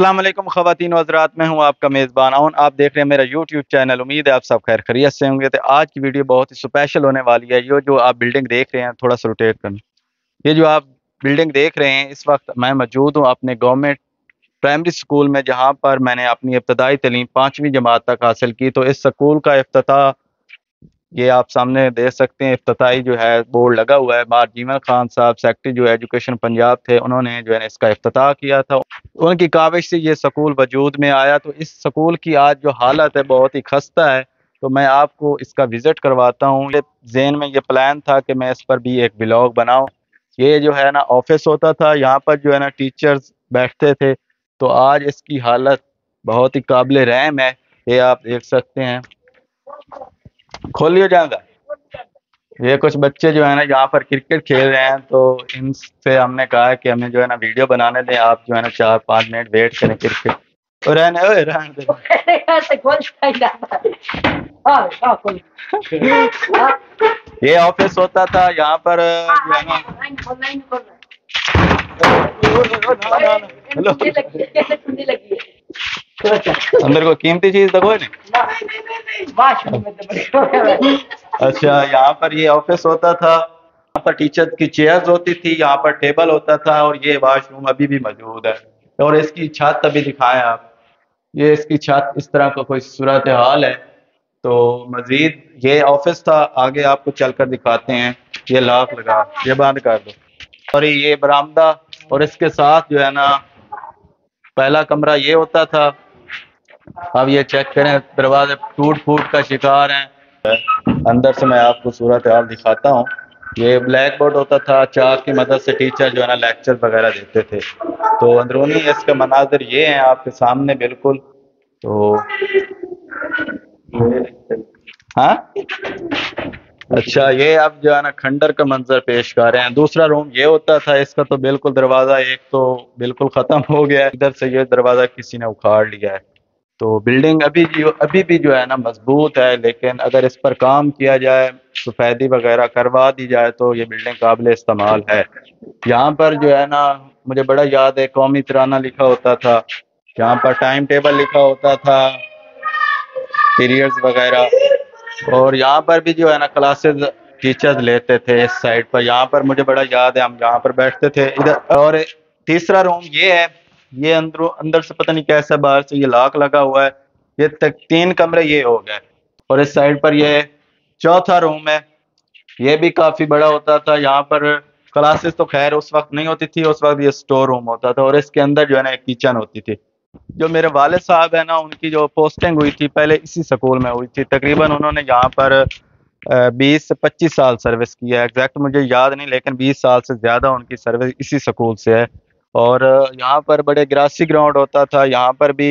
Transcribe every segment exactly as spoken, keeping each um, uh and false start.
अस्सलाम वालेकुम ख़वातीन हज़रात, मैं हूँ आपका मेज़बान अउन। आप देख रहे हैं मेरा यूट्यूब चैनल। उम्मीद है आप सब खैर खैरियत से होंगे। तो आज की वीडियो बहुत ही स्पेशल होने वाली है। ये जो आप बिल्डिंग देख रहे हैं, थोड़ा सा रोटेट करें, ये जो आप बिल्डिंग देख रहे हैं, इस वक्त मैं मौजूद हूँ अपने गवर्नमेंट प्राइमरी स्कूल में, जहाँ पर मैंने अपनी इब्तदाई तलीम पाँचवीं जमात तक हासिल की। तो इस स्कूल का इफ्तिताह, ये आप सामने देख सकते हैं, इफ्तिताही जो है बोर्ड लगा हुआ है। बार जीवन खान साहब सेक्रेटरी जो एजुकेशन पंजाब थे, उन्होंने जो है इसका इफ्तिताह किया था। उनकी काविश से ये स्कूल वजूद में आया। तो इस स्कूल की आज जो हालत है बहुत ही खस्ता है। तो मैं आपको इसका विज़िट करवाता हूँ। ये जहन में ये प्लान था कि मैं इस पर भी एक ब्लॉग बनाऊँ। ये जो है ना ऑफिस होता था, यहाँ पर जो है ना टीचर्स बैठते थे। तो आज इसकी हालत बहुत ही काबिल रहम है। ये आप देख सकते हैं, खोलियो जाएगा। ये कुछ बच्चे जो है ना यहाँ पर क्रिकेट खेल रहे हैं। तो इनसे हमने कहा है कि हमें जो है ना वीडियो बनाने दें, आप जो है ना चार पाँच मिनट वेट करें क्रिकेट। और रहने ओए रहने दे। ये ऑफिस होता था, यहाँ पर जो है ना हेलो अंदर को कीमती चीज देखो नहीं। अच्छा, यहाँ पर ये ऑफिस होता था, यहाँ पर टीचर की चेयर्स होती थी, यहाँ पर टेबल होता था, और ये वॉशरूम अभी भी मौजूद है। और इसकी छत अभी दिखाएं आप, ये इसकी छत, इस तरह का कोई सूरत हाल है। तो मजीद ये ऑफिस था, आगे आपको चलकर दिखाते हैं। ये लाख लगा, ये बंद कर दो। और ये बरामदा, और इसके साथ जो है ना पहला कमरा ये होता था। अब ये चेक करें, दरवाजे टूट फूट का शिकार हैं। अंदर से मैं आपको सूरत हाल दिखाता हूँ। ये ब्लैक बोर्ड होता था, चाक की मदद से टीचर जो है ना लेक्चर वगैरह देते थे। तो अंदरूनी इसका मनाजिर ये हैं आपके सामने बिल्कुल। तो हाँ, अच्छा, ये अब जो है ना खंडर का मंजर पेश कर रहे हैं। दूसरा रूम ये होता था, इसका तो बिल्कुल दरवाजा एक तो बिल्कुल खत्म हो गया है। इधर से ये दरवाजा किसी ने उखाड़ लिया है। तो बिल्डिंग अभी अभी भी जो है ना मजबूत है, लेकिन अगर इस पर काम किया जाए, सफेदी वगैरह करवा दी जाए, तो ये बिल्डिंग काबिल इस्तेमाल है। यहाँ पर जो है ना मुझे बड़ा याद है, कौमी तराना लिखा होता था, यहाँ पर टाइम टेबल लिखा होता था, पीरियड्स वगैरह। और यहाँ पर भी जो है ना क्लासेस टीचर्स लेते थे इस साइड पर। यहाँ पर मुझे बड़ा याद है, हम यहाँ पर बैठते थे इधर। और तीसरा रूम ये है, ये अंदर अंदर से पता नहीं कैसा, बाहर से ये लॉक लगा हुआ है। ये तक तीन कमरे ये हो गए। और इस साइड पर ये चौथा रूम है, ये भी काफ़ी बड़ा होता था। यहाँ पर क्लासेस तो खैर उस वक्त नहीं होती थी, उस वक्त ये स्टोर रूम होता था। और इसके अंदर जो है ना एक किचन होती थी। जो मेरे वालिद साहब है ना, उनकी जो पोस्टिंग हुई थी पहले इसी स्कूल में हुई थी। तकरीबन उन्होंने यहाँ पर बीस से पच्चीस साल सर्विस किया है, एग्जैक्ट मुझे याद नहीं, लेकिन बीस साल से ज़्यादा उनकी सर्विस इसी स्कूल से है। और यहाँ पर बड़े ग्रासी ग्राउंड होता था, यहाँ पर भी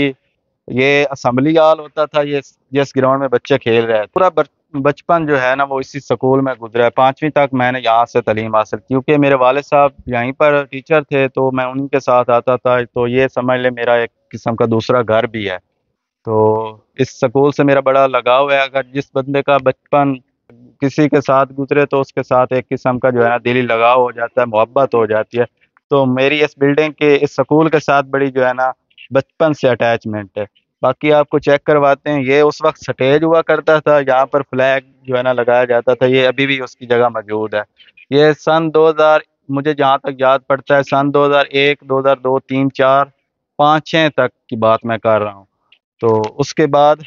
ये असम्बली हाल होता था, ये जिस ग्राउंड में बच्चे खेल रहे हैं। पूरा बचपन जो है ना वो इसी स्कूल में गुजरा है। पाँचवीं तक मैंने यहाँ से तलीम हासिल की, क्योंकि मेरे वालिद साहब यहीं पर टीचर थे, तो मैं उन्हीं के साथ आता था। तो ये समझ ले मेरा एक किस्म का दूसरा घर भी है। तो इस स्कूल से मेरा बड़ा लगाव है। अगर जिस बंदे का बचपन किसी के साथ गुजरे, तो उसके साथ एक किस्म का जो है ना दिली लगाव हो जाता है, मोहब्बत हो जाती है। तो मेरी इस बिल्डिंग के, इस स्कूल के साथ बड़ी जो है ना बचपन से अटैचमेंट है। बाकी आपको चेक करवाते हैं। ये उस वक्त स्टेज हुआ करता था, यहाँ पर फ्लैग जो है ना लगाया जाता था, ये अभी भी उसकी जगह मौजूद है। ये सन दो हज़ार, मुझे जहाँ तक याद पड़ता है, सन दो हज़ार एक, दो हज़ार दो, तीन, चार, पाँच, छः तक की बात मैं कर रहा हूँ। तो उसके बाद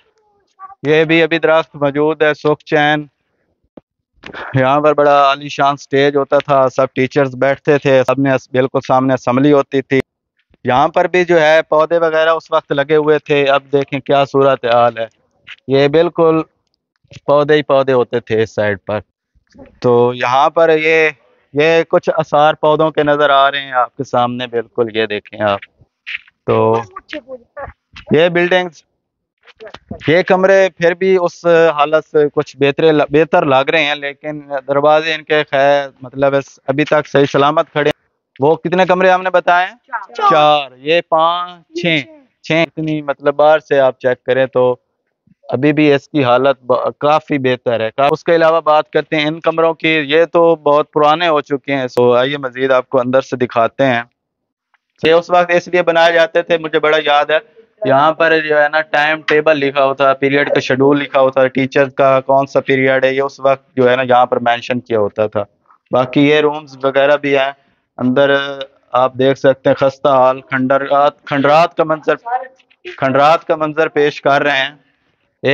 ये भी अभी दरख्त मौजूद है, सुख चैन। यहाँ पर बड़ा आलीशान स्टेज होता था, सब टीचर्स बैठते थे, सबने बिल्कुल सामने असम्बली होती थी। यहाँ पर भी जो है पौधे वगैरह उस वक्त लगे हुए थे। अब देखें क्या सूरत हाल है, ये बिल्कुल पौधे ही पौधे होते थे इस साइड पर। तो यहाँ पर ये ये कुछ आसार पौधों के नज़र आ रहे हैं आपके सामने, बिल्कुल ये देखें आप। तो ये बिल्डिंग्स, ये कमरे फिर भी उस हालत से कुछ बेहतर बेहतर लग रहे हैं, लेकिन दरवाजे इनके खैर मतलब अभी तक सही सलामत खड़े। वो कितने कमरे हमने बताए? चार, चार। ये पाँच छः छः इतनी मतलब बाहर से आप चेक करें तो अभी भी इसकी हालत काफ़ी बेहतर है। उसके अलावा बात करते हैं इन कमरों की, ये तो बहुत पुराने हो चुके हैं। सो आइए मज़ीद आपको अंदर से दिखाते हैं। ये उस वक्त इसलिए बनाए जाते थे, मुझे बड़ा याद है, यहाँ पर जो है ना टाइम टेबल लिखा होता है, पीरियड का शेड्यूल लिखा होता है, टीचर का कौन सा पीरियड है, ये उस वक्त जो है ना यहाँ पर मेंशन किया होता था। बाकी ये रूम्स वगैरह भी हैं, अंदर आप देख सकते हैं खस्ता हाल, खंडरात खंडरात का मंजर खंडरात का मंजर पेश कर रहे हैं।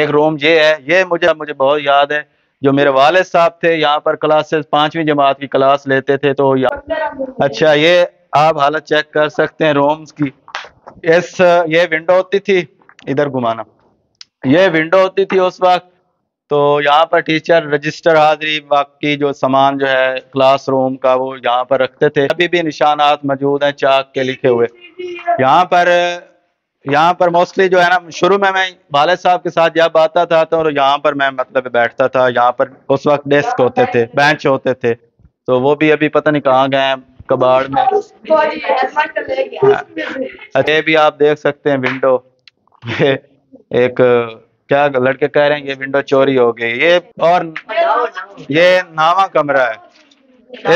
एक रूम ये है, ये मुझे मुझे बहुत याद है, जो मेरे वालिद साहब थे यहाँ पर क्लासेस पांचवी जमात की क्लास लेते थे तो यार। अच्छा ये आप हालत चेक कर सकते हैं रूम्स की। इस ये विंडो होती थी, इधर घुमाना, ये विंडो होती थी उस वक्त, तो यहाँ पर टीचर रजिस्टर हाजिरी बाकी जो सामान जो है क्लासरूम का वो यहाँ पर रखते थे। अभी भी निशानात मौजूद हैं चाक के लिखे हुए यहाँ पर। यहाँ पर मोस्टली जो है ना शुरू में मैं वालिद साहब के साथ जब आता था तो यहाँ पर मैं मतलब बैठता था। यहाँ पर उस वक्त डेस्क होते थे, बेंच होते थे, तो वो भी अभी पता नहीं कहाँ गए हैं, कबाड़ में। अच्छा भी आप देख सकते हैं विंडो, ये एक क्या लड़के कह रहे हैं ये विंडो चोरी हो गई। ये और ये नावा कमरा है,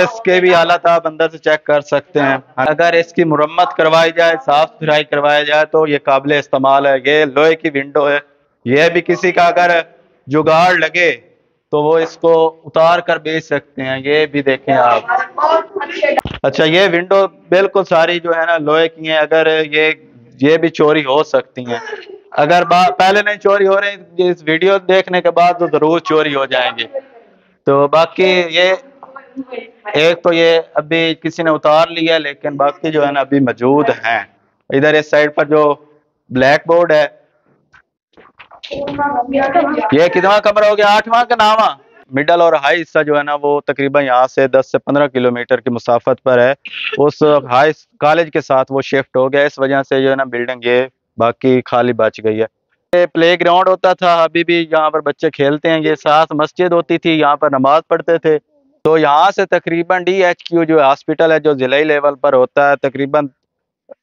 इसके भी हालत आप अंदर से चेक कर सकते हैं। अगर इसकी मुरम्मत करवाई जाए, साफ सुथराई करवाई जाए तो ये काबिल इस्तेमाल है। ये लोहे की विंडो है, ये भी किसी का अगर जुगाड़ लगे तो वो इसको उतार कर बेच सकते हैं। ये भी देखें आप। अच्छा ये विंडो बिल्कुल सारी जो है ना लोहे की है, अगर ये ये भी चोरी हो सकती है। अगर पहले नहीं चोरी हो रही, इस वीडियो देखने के बाद तो जरूर चोरी हो जाएंगे। तो बाकी ये एक तो ये अभी किसी ने उतार लिया, लेकिन बाकी जो है ना अभी मौजूद हैं। इधर इस साइड पर जो ब्लैक बोर्ड है, ये कितना कमरा हो गया, आठवां का नामा। मिडल और हाई हिस्सा जो है ना वो तकरीबन यहाँ से दस से पंद्रह किलोमीटर की मुसाफत पर है। उस हाई कॉलेज के साथ वो शिफ्ट हो गया, इस वजह से जो है ना बिल्डिंग ये बाकी खाली बच गई है। ये प्ले ग्राउंड होता था, अभी भी यहाँ पर बच्चे खेलते हैं। ये साथ मस्जिद होती थी, यहाँ पर नमाज पढ़ते थे। तो यहाँ से तकरीबन डी एच क्यू जो हॉस्पिटल है जो जिले लेवल पर होता है, तकरीबन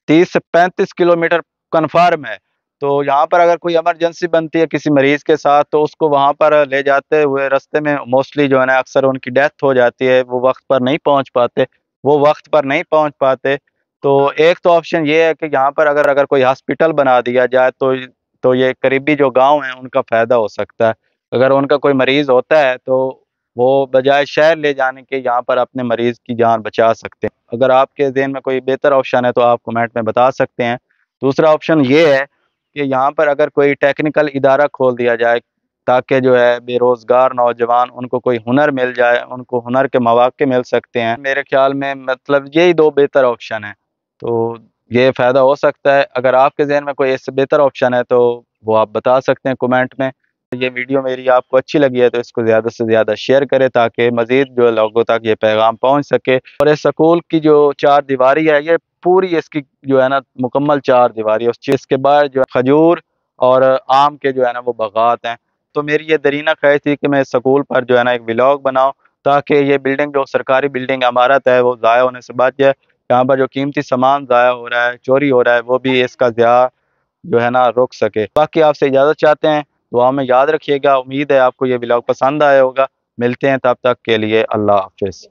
तीस से पैंतीस किलोमीटर कन्फर्म है। तो यहाँ पर अगर कोई इमरजेंसी बनती है किसी मरीज के साथ तो उसको वहाँ पर ले जाते हुए रास्ते में मोस्टली जो है ना अक्सर उनकी डेथ हो जाती है, वो वक्त पर नहीं पहुँच पाते वो वक्त पर नहीं पहुँच पाते। तो एक तो ऑप्शन ये है कि यहाँ पर अगर अगर कोई हॉस्पिटल बना दिया जाए तो तो ये करीबी जो गांव हैं उनका फ़ायदा हो सकता है। अगर उनका कोई मरीज़ होता है तो वो बजाय शहर ले जाने के यहाँ पर अपने मरीज़ की जान बचा सकते हैं। अगर आपके जहन में कोई बेहतर ऑप्शन है तो आप कमेंट में बता सकते हैं। दूसरा ऑप्शन ये है कि यहाँ पर अगर कोई टेक्निकल इदारा खोल दिया जाए ताकि जो है बेरोज़गार नौजवान उनको कोई हुनर मिल जाए, उनको हुनर के मौके मिल सकते हैं। मेरे ख्याल में मतलब यही दो बेहतर ऑप्शन हैं, तो ये फ़ायदा हो सकता है। अगर आपके जहन में कोई इससे बेहतर ऑप्शन है तो वो आप बता सकते हैं कमेंट में। ये वीडियो मेरी आपको अच्छी लगी है तो इसको ज़्यादा से ज़्यादा शेयर करें ताकि मज़ीद जो लोगों तक ये पैगाम पहुँच सके। और इस स्कूल की जो चार दीवारी है, ये पूरी इसकी जो है ना मुकम्मल चार दीवारी है। उस चीज़ के बाद जो खजूर और आम के जो है ना वो बगात हैं। तो मेरी ये दरीना ख्वाहिश थी कि मैं इस स्कूल पर जो है ना एक व्लॉग बनाऊं ताकि ये बिल्डिंग जो सरकारी बिल्डिंग इमारत है वो ज़ाया होने से बच जाए। यहाँ पर जो कीमती सामान ज़ाया हो रहा है, चोरी हो रहा है, वो भी इसका ज़िया जो है ना रोक सके। बाकी आपसे इजाज़त चाहते हैं, दुआ में याद रखिएगा। उम्मीद है आपको ये व्लॉग पसंद आया होगा। मिलते हैं, तब तक के लिए अल्लाह हाफिज़।